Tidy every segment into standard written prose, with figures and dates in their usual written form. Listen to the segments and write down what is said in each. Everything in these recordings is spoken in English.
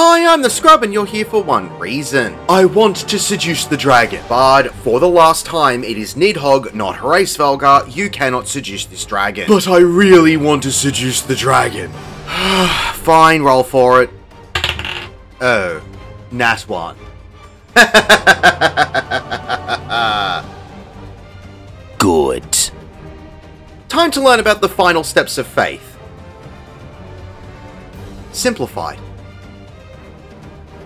Hi, I'm the Scrub and you're here for one reason. I want to seduce the dragon. But for the last time, it is Nidhogg, not Hraesvelgr. You cannot seduce this dragon. But I really want to seduce the dragon. Fine, roll for it. Oh, nat one. Good. Time to learn about the final steps of faith. Simplified.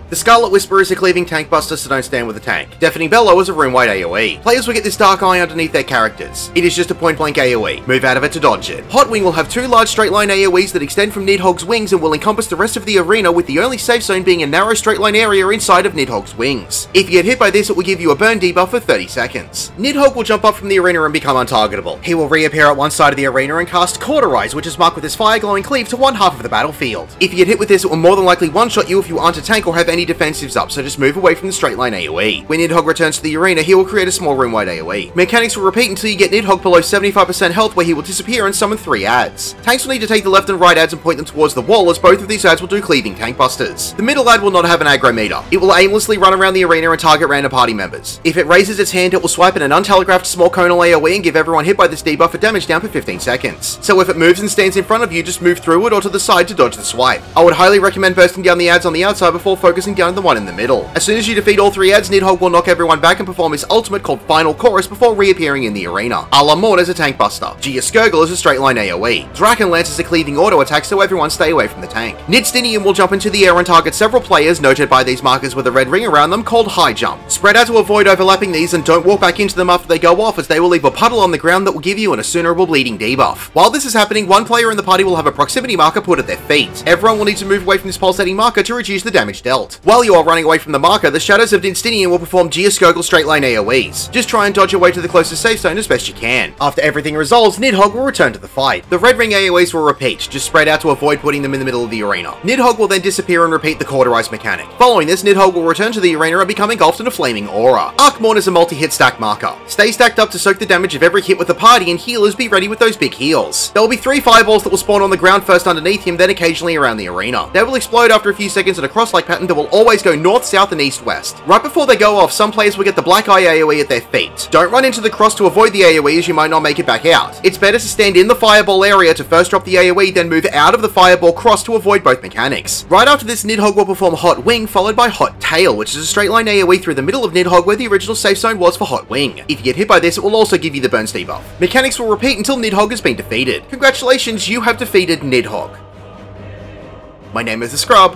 The Scarlet Whisper is a cleaving tank buster, so don't stand with a tank. Deafening Bellow is a room-wide AoE. Players will get this dark eye underneath their characters. It is just a point-blank AoE. Move out of it to dodge it. Hot Wing will have two large straight-line AoEs that extend from Nidhogg's wings and will encompass the rest of the arena, with the only safe zone being a narrow straight-line area inside of Nidhogg's wings. If you get hit by this, it will give you a burn debuff for 30 seconds. Nidhogg will jump up from the arena and become untargetable. He will reappear at one side of the arena and cast Cauterize, which is marked with his fire-glowing cleave, to one half of the battlefield. If you get hit with this, it will more than likely one-shot you if you aren't a tank or have any defensives up, so just move away from the straight line AoE. When Nidhogg returns to the arena, he will create a small room-wide AoE. Mechanics will repeat until you get Nidhogg below 75% health, where he will disappear and summon 3 adds. Tanks will need to take the left and right adds and point them towards the wall, as both of these adds will do cleaving tank busters. The middle add will not have an aggro meter. It will aimlessly run around the arena and target random party members. If it raises its hand, it will swipe in an untelegraphed small conal AoE and give everyone hit by this debuff a damage down for 15 seconds. So if it moves and stands in front of you, just move through it or to the side to dodge the swipe. I would highly recommend bursting down the adds on the outside before focusing down the one in the middle. As soon as you defeat all 3 adds, Nidhogg will knock everyone back and perform his ultimate called Final Chorus before reappearing in the arena. Alamor is a tank buster. Geirskogul is a straight line AoE. Drakenlance is a cleaving auto attack, so everyone stay away from the tank. Nidstinium will jump into the air and target several players, noted by these markers with a red ring around them, called High Jump. Spread out to avoid overlapping these and don't walk back into them after they go off, as they will leave a puddle on the ground that will give you an assumerable bleeding debuff. While this is happening, one player in the party will have a proximity marker put at their feet. Everyone will need to move away from this pulsating marker to reduce the damage dealt. While you are running away from the marker, the Shadows of Dinstinian will perform Geirskogul straight line AoEs. Just try and dodge your way to the closest safe zone as best you can. After everything resolves, Nidhogg will return to the fight. The red ring AoEs will repeat, just spread out to avoid putting them in the middle of the arena. Nidhogg will then disappear and repeat the Cauterize mechanic. Following this, Nidhogg will return to the arena and become engulfed in a flaming aura. Arkmorn is a multi-hit stack marker. Stay stacked up to soak the damage of every hit with the party, and healers be ready with those big heals. There will be 3 fireballs that will spawn on the ground, first underneath him, then occasionally around the arena. They will explode after a few seconds in a cross-like pattern that will always go north, south, and east-west. Right before they go off, some players will get the black eye AoE at their feet. Don't run into the cross to avoid the AoE, as you might not make it back out. It's better to stand in the fireball area to first drop the AoE, then move out of the fireball cross to avoid both mechanics. Right after this, Nidhogg will perform Hot Wing, followed by Hot Tail, which is a straight line AoE through the middle of Nidhogg where the original safe zone was for Hot Wing. If you get hit by this, it will also give you the Burn Steel buff. Mechanics will repeat until Nidhogg has been defeated. Congratulations, you have defeated Nidhogg. My name is The Scrub.